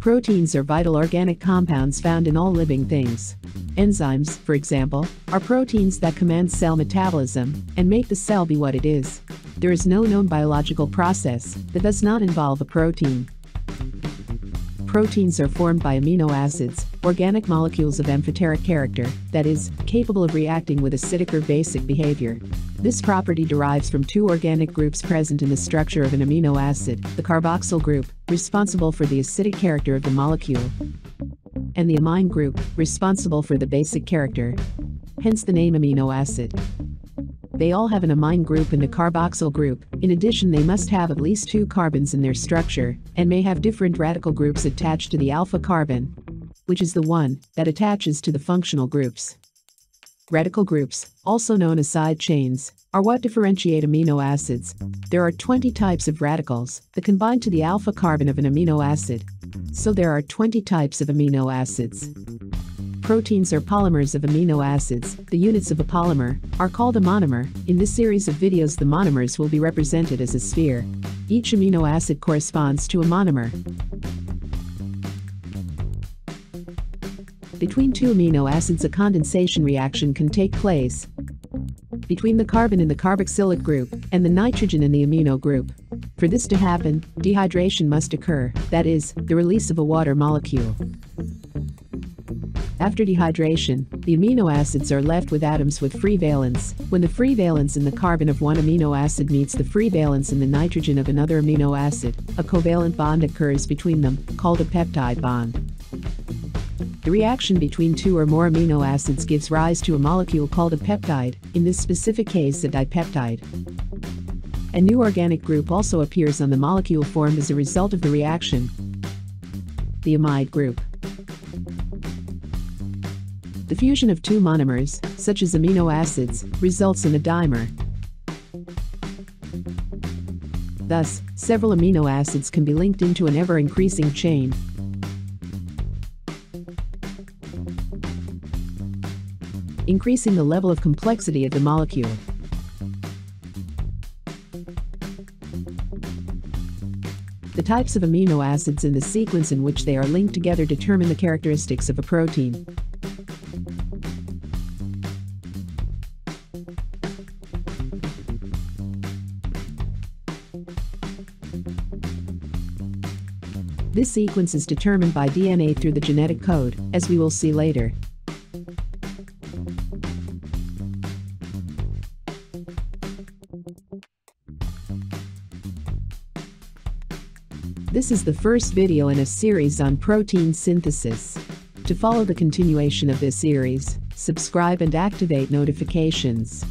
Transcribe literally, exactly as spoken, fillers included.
Proteins are vital organic compounds found in all living things. Enzymes, for example, are proteins that command cell metabolism and make the cell be what it is. There is no known biological process that does not involve a protein. Proteins are formed by amino acids, organic molecules of amphoteric character, that is, capable of reacting with acidic or basic behavior. This property derives from two organic groups present in the structure of an amino acid, the carboxyl group, responsible for the acidic character of the molecule, and the amine group, responsible for the basic character. Hence the name amino acid. They all have an amine group and a carboxyl group. In addition, they must have at least two carbons in their structure, and may have different radical groups attached to the alpha carbon, which is the one that attaches to the functional groups. Radical groups, also known as side chains, are what differentiate amino acids. There are twenty types of radicals that combine to the alpha carbon of an amino acid. So there are twenty types of amino acids. Proteins are polymers of amino acids. The units of a polymer are called a monomer. In this series of videos, the monomers will be represented as a sphere. Each amino acid corresponds to a monomer. Between two amino acids, a condensation reaction can take place between the carbon in the carboxylic group and the nitrogen in the amino group. For this to happen, dehydration must occur, that is, the release of a water molecule. After dehydration, the amino acids are left with atoms with free valence. When the free valence in the carbon of one amino acid meets the free valence in the nitrogen of another amino acid, a covalent bond occurs between them, called a peptide bond. The reaction between two or more amino acids gives rise to a molecule called a peptide, in this specific case a dipeptide. A new organic group also appears on the molecule formed as a result of the reaction, the amide group. The fusion of two monomers, such as amino acids, results in a dimer. Thus, several amino acids can be linked into an ever-increasing chain. Increasing the level of complexity of the molecule. The types of amino acids and the sequence in which they are linked together determine the characteristics of a protein. This sequence is determined by D N A through the genetic code, as we will see later. This is the first video in a series on protein synthesis. To follow the continuation of this series, subscribe and activate notifications.